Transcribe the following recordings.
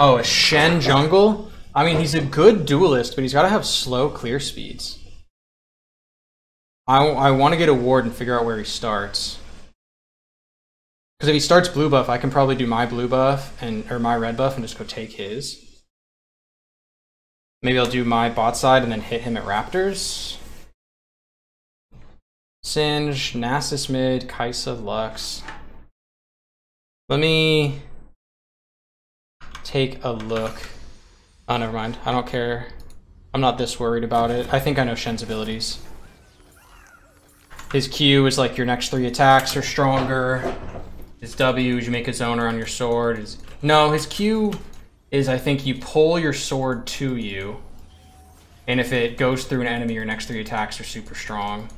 Oh, a Shen jungle? I mean, he's a good duelist, but he's got to have slow clear speeds. I want to get a ward and figure out where he starts. Because if he starts blue buff, I can probably do my blue buff, and or my red buff, and just go take his. Maybe I'll do my bot side and then hit him at Raptors. Singed, Nasus mid, Kai'Sa, Lux. Let me take a look. Oh, never mind. I don't care. I'm not this worried about it. I think I know Shen's abilities. His Q is like your next 3 attacks are stronger. His W is you make a zoner on your sword. No, his Q is I think you pull your sword to you. And if it goes through an enemy, your next 3 attacks are super strong.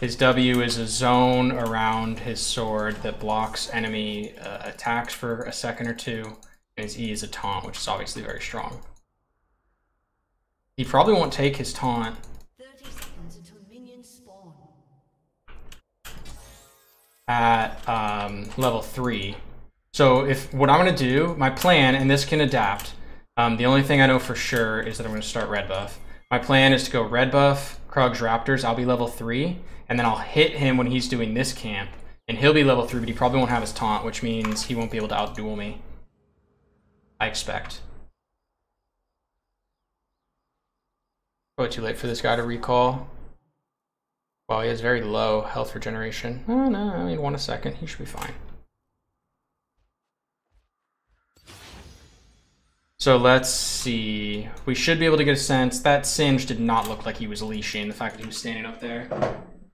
His W is a zone around his sword that blocks enemy attacks for a second or 2. And his E is a taunt, which is obviously very strong. He probably won't take his taunt. 30 seconds until minions spawn. At level 3. So if what I'm going to do, my plan, and this can adapt. The only thing I know for sure is that I'm going to start red buff. My plan is to go red buff, Krug's Raptors, I'll be level 3, and then I'll hit him when he's doing this camp, and he'll be level 3, but he probably won't have his taunt, which means he won't be able to outduel me, I expect. Probably too late for this guy to recall. Wow, he has very low health regeneration. Oh no, I mean, 1 second, he should be fine. So let's see, we should be able to get a sense. That Singe did not look like he was leashing, the fact that he was standing up there.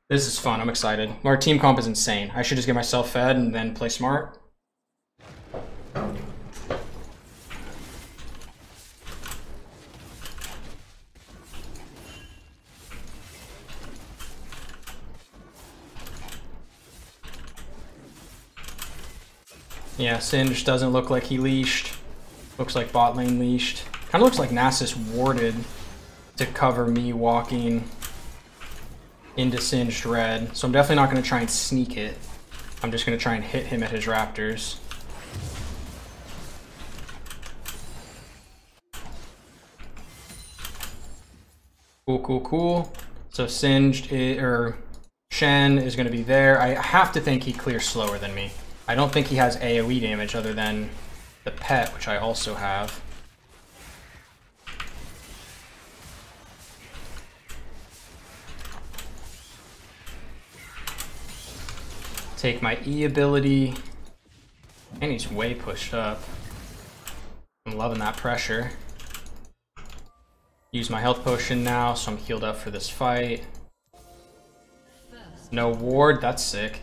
This is fun, I'm excited. Our team comp is insane. I should just get myself fed and then play smart. Yeah, Singe doesn't look like he leashed. Looks like bot lane leashed. Kind of looks like Nasus warded to cover me walking into Singed red. So I'm definitely not going to try and sneak it. I'm just going to try and hit him at his Raptors. Cool, cool, cool. So Singed or Shen is going to be there. I have to think he clears slower than me. I don't think he has AoE damage other than the pet, which I also have. Take my E ability. And he's way pushed up. I'm loving that pressure. Use my health potion now, so I'm healed up for this fight. No ward, that's sick.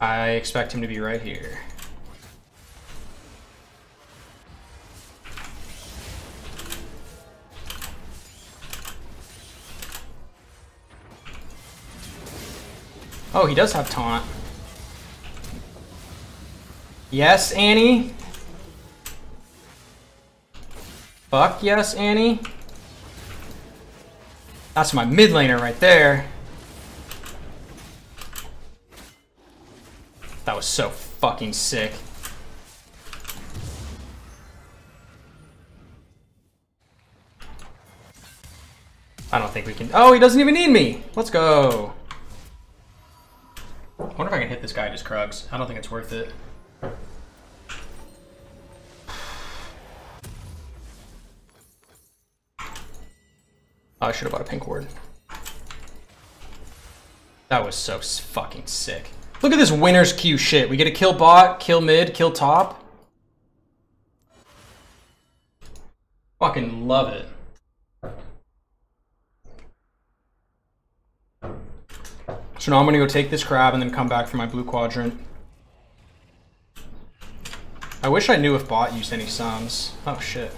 I expect him to be right here. Oh, he does have taunt. Yes, Annie. Fuck yes, Annie. That's my mid laner right there. That was so fucking sick. I don't think we can. Oh, he doesn't even need me. Let's go. I wonder if I can hit this guy at his Krugs. I don't think it's worth it. Oh, I should have bought a pink ward. That was so fucking sick. Look at this winner's Q shit. We get a kill bot, kill mid, kill top. Fucking love it. So now I'm gonna go take this crab and then come back for my blue quadrant. I wish I knew if bot used any sums. Oh shit.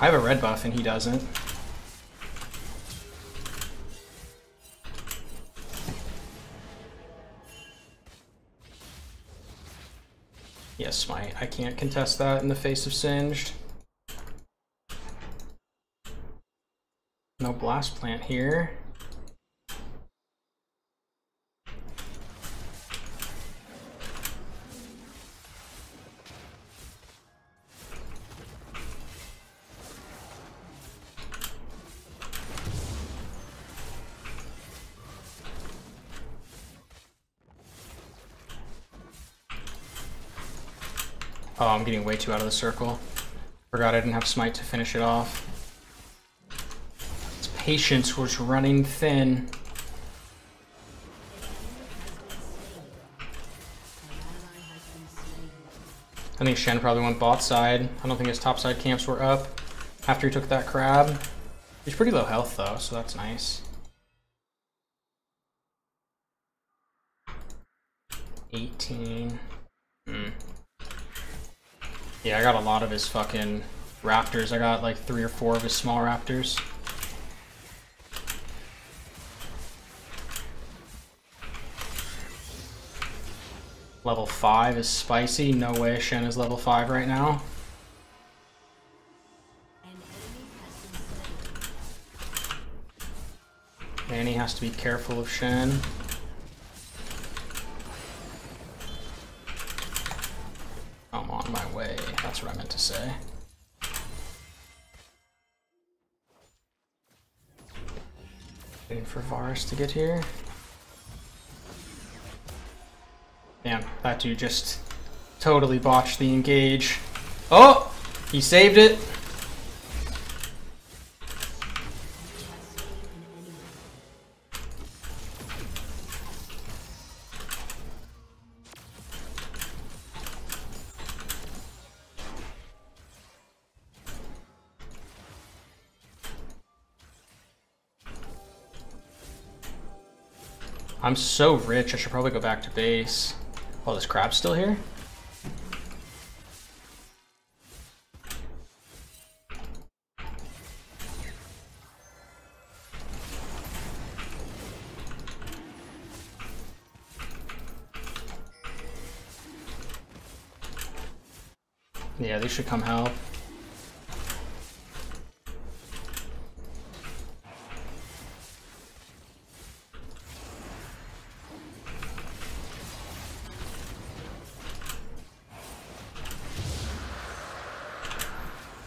I have a red buff and he doesn't. Yes, smite. I can't contest that in the face of Singed. No blast plant here. Oh, I'm getting way too out of the circle. Forgot I didn't have smite to finish it off. His patience was running thin. I think Shen probably went bot side. I don't think his top side camps were up after he took that crab. He's pretty low health though, so that's nice. 18. Yeah, I got a lot of his fucking raptors. I got like 3 or 4 of his small raptors. Level 5 is spicy. No way Shen is level 5 right now. Annie has to be careful of Shen. I'm on my way. That's what I meant to say. Waiting for Varus to get here. Damn, that dude just totally botched the engage. Oh! He saved it! I'm so rich, I should probably go back to base. Oh, this crab's still here? Yeah, they should come help.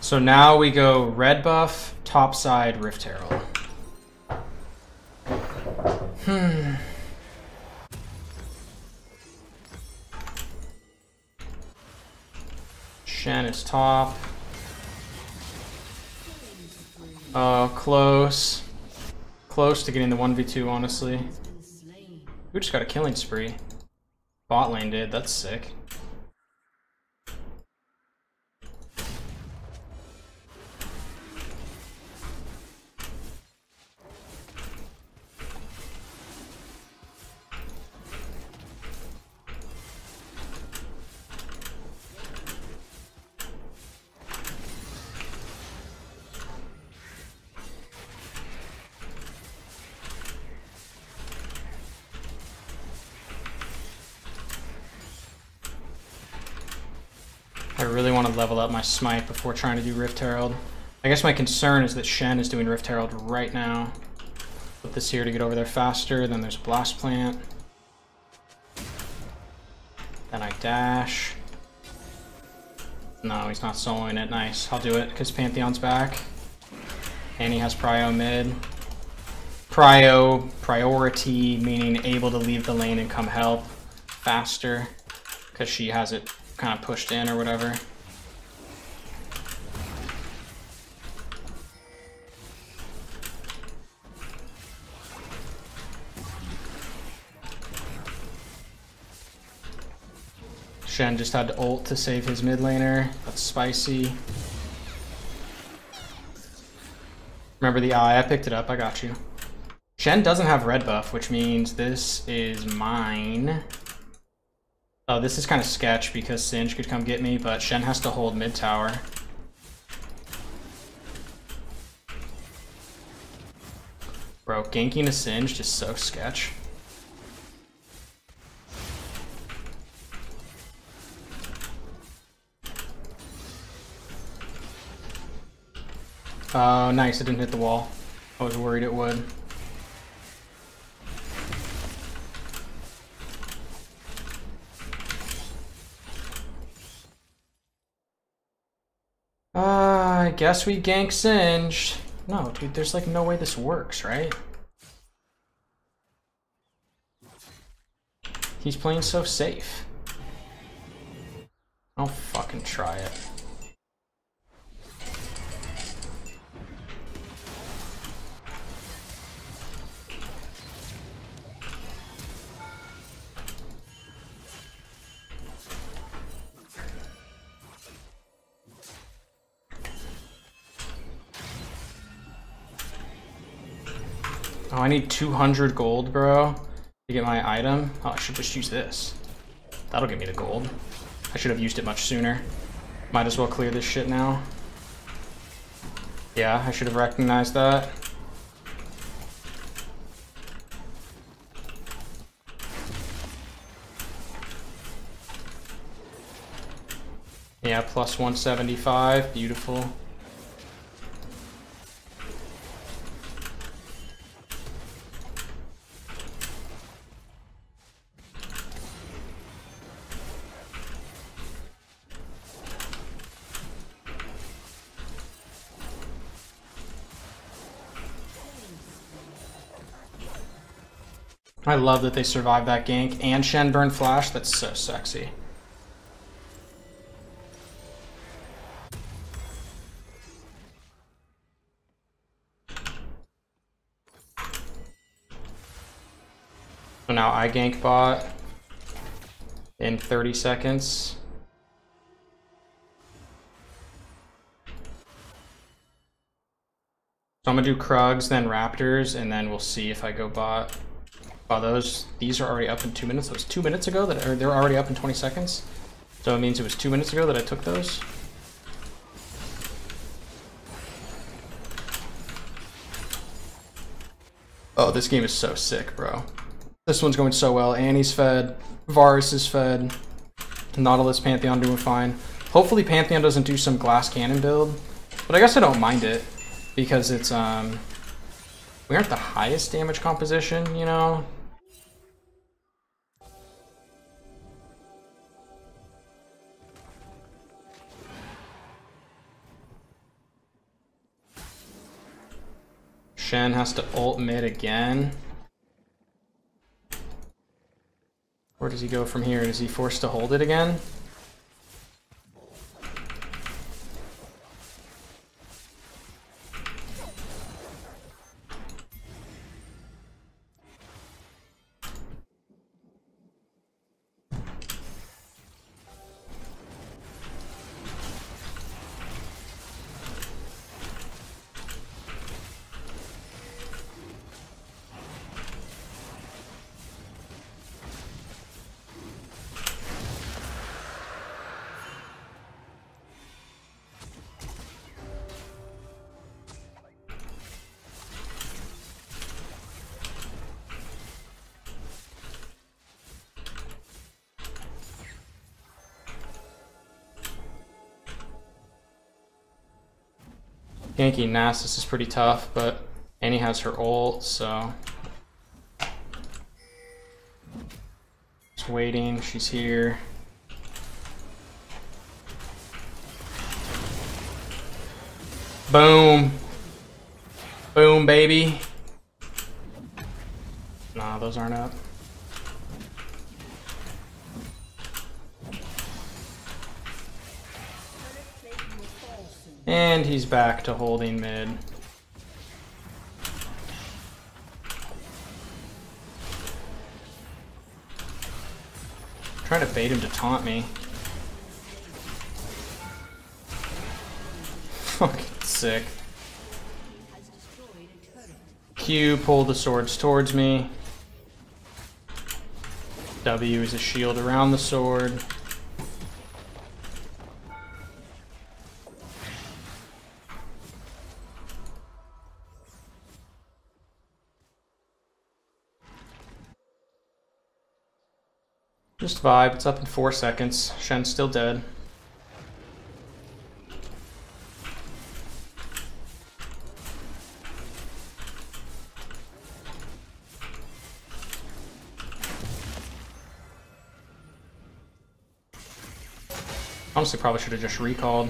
So now we go red buff, top side, Rift Herald. Shen is top. Oh, close. Close to getting the 1v2, honestly. We just got a killing spree. Bot lane did, that's sick. I really want to level up my smite before trying to do Rift Herald. I guess my concern is that Shen is doing Rift Herald right now. Put this here to get over there faster, then there's a blast plant. Then I dash. No, he's not soloing it, nice. I'll do it, because Pantheon's back. And he has prio mid. Prio, priority, meaning able to leave the lane and come help faster, because she has it kind of pushed in or whatever. Shen just had to ult to save his mid laner. That's spicy. Remember the eye? I picked it up. I got you. Shen doesn't have red buff, which means this is mine. Oh, this is kind of sketch because Singed could come get me, but Shen has to hold mid tower. Bro, ganking a Singed is so sketch. Oh, nice, it didn't hit the wall. I was worried it would. I guess we gank Singed. No, dude, there's like no way this works, right? He's playing so safe. I'll fucking try it. Oh, I need 200 gold, bro, to get my item. Oh, I should just use this. That'll get me the gold. I should have used it much sooner. Might as well clear this shit now. Yeah, I should have recognized that. Yeah, plus 175, beautiful. I love that they survived that gank and Shen burn flash. That's so sexy. So now I gank bot in 30 seconds. So I'm gonna do Krugs, then Raptors, and then we'll see if I go bot. Wow, these are already up in 2 minutes. That was 2 minutes ago that, or they're already up in 20 seconds. So it means it was 2 minutes ago that I took those. Oh, this game is so sick, bro. This one's going so well. Annie's fed, Varus is fed, Nautilus, Pantheon doing fine. Hopefully Pantheon doesn't do some glass cannon build, but I guess I don't mind it because it's, we aren't the highest damage composition, you know? Shen has to ult mid again. Where does he go from here? Is he forced to hold it again? Ganking Nasus is pretty tough, but Annie has her ult, so. Just waiting, she's here. Boom. Boom, baby. Nah, those aren't up. And he's back to holding mid. Trying to bait him to taunt me. Fucking sick. Q, pull the swords towards me. W is a shield around the sword. Just vibe, it's up in 4 seconds. Shen's still dead. Honestly, probably should have just recalled.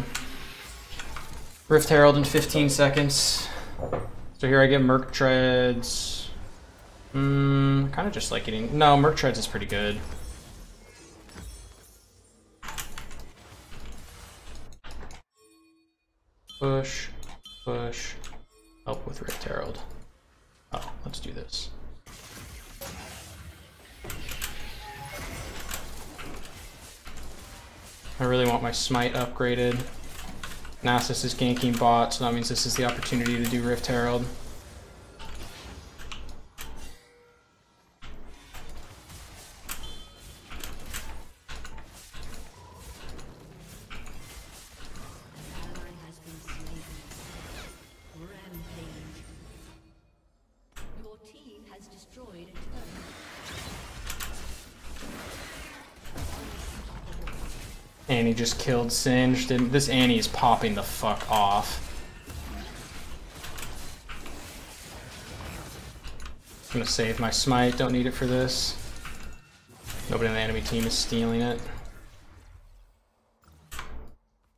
Rift Herald in 15 seconds. So here I get Merc Treads. Kind of just like getting, no, Merc Treads is pretty good. Push, push, help with Rift Herald. Oh, let's do this. I really want my smite upgraded. Nasus is ganking bot, so that means this is the opportunity to do Rift Herald. Annie just killed Singed, and this Annie is popping the fuck off. I'm gonna save my smite, don't need it for this. Nobody on the enemy team is stealing it.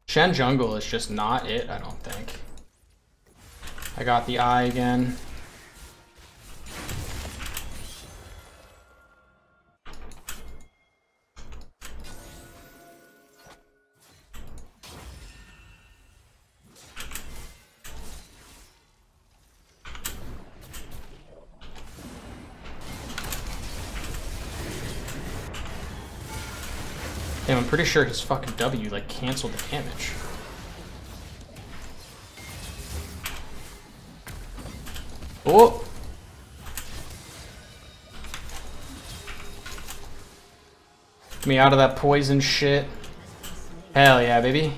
Shen jungle is just not it, I don't think. I got the eye again. Damn, I'm pretty sure his fucking W like canceled the damage. Oh! Get me out of that poison shit. Hell yeah, baby.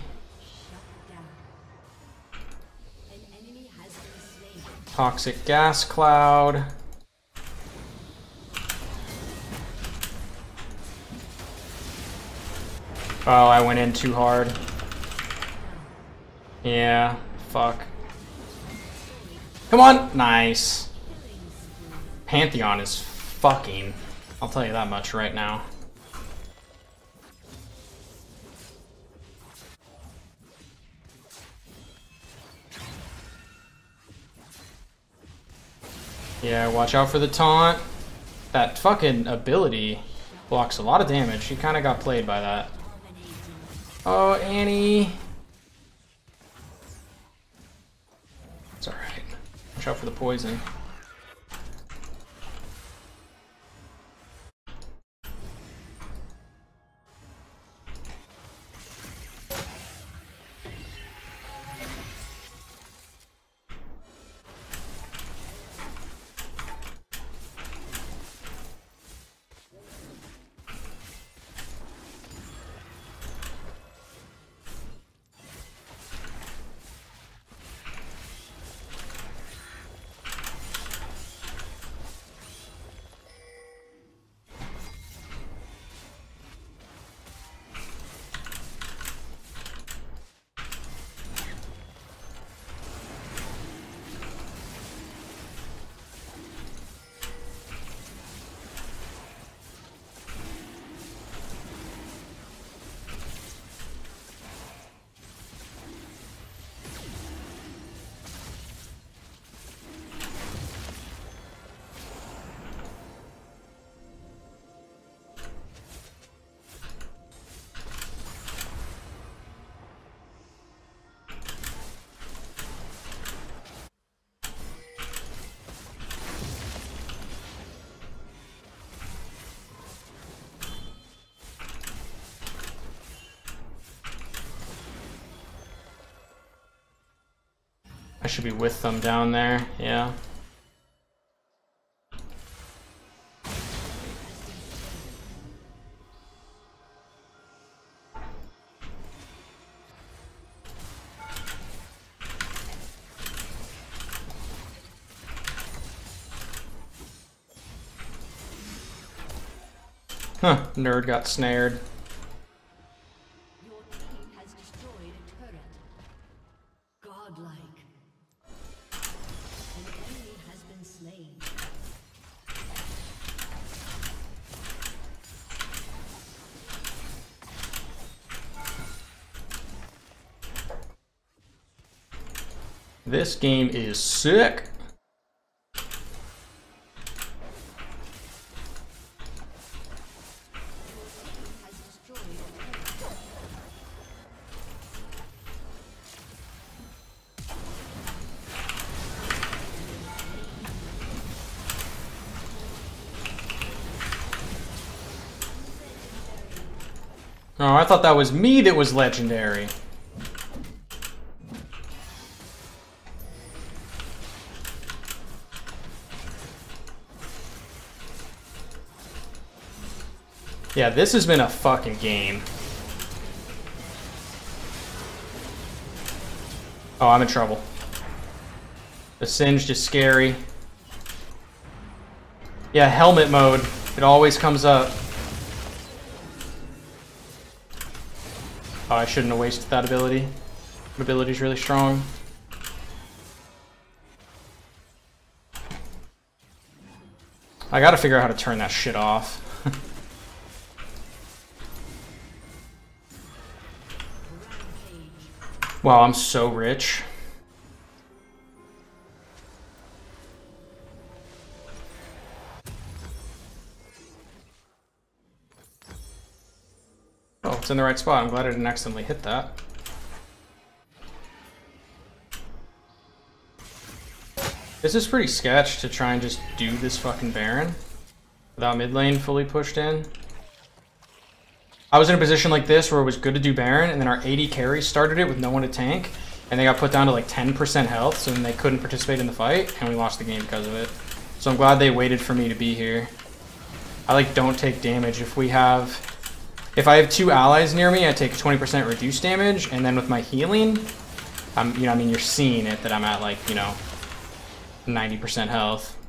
Toxic gas cloud. Oh, I went in too hard. Yeah, fuck. Come on! Nice. Pantheon is fucking. I'll tell you that much right now. Yeah, watch out for the taunt. That fucking ability blocks a lot of damage. She kind of got played by that. Oh, Annie. It's alright. Watch out for the poison. I should be with them down there, yeah. Huh, nerd got snared. This game is sick. Oh, I thought that was me that was legendary. Yeah, this has been a fucking game. Oh, I'm in trouble. The Singed is scary. Yeah, helmet mode. It always comes up. Oh, I shouldn't have wasted that ability. My ability's really strong. I gotta figure out how to turn that shit off. Wow, I'm so rich. Oh, it's in the right spot. I'm glad I didn't accidentally hit that. This is pretty sketch to try and just do this fucking Baron without mid lane fully pushed in. I was in a position like this where it was good to do Baron, and then our AD carry started it with no one to tank, and they got put down to like 10% health, so then they couldn't participate in the fight, and we lost the game because of it. So I'm glad they waited for me to be here. I like don't take damage. If I have two allies near me, I take 20% reduced damage, and then with my healing, you're seeing it that I'm at like, 90% health.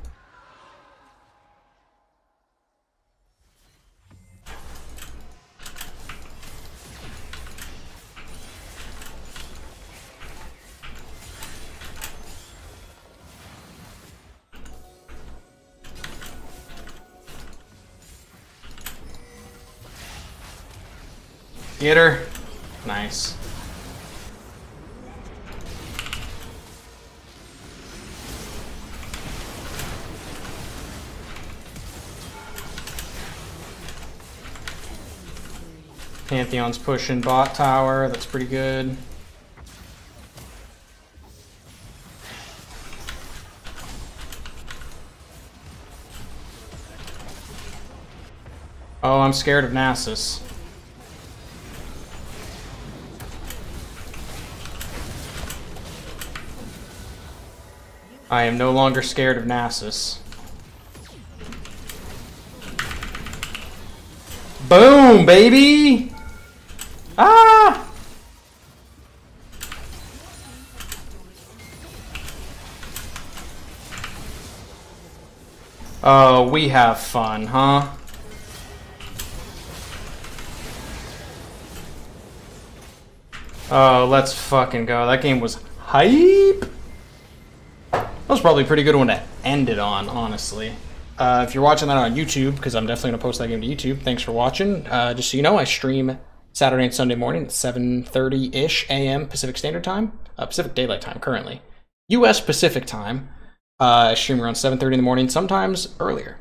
Get her. Nice. Pantheon's pushing bot tower. That's pretty good. Oh, I'm scared of Nasus. I am no longer scared of Nasus. Boom, baby! Ah! Oh, we have fun, huh? Oh, let's fucking go. That game was hype! That was probably a pretty good one to end it on, honestly. If you're watching that on YouTube, because I'm definitely going to post that game to YouTube, thanks for watching. Just so you know, I stream Saturday and Sunday morning at 7:30-ish a.m. Pacific Standard Time. Pacific Daylight Time, currently. U.S. Pacific Time. I stream around 7:30 in the morning, sometimes earlier.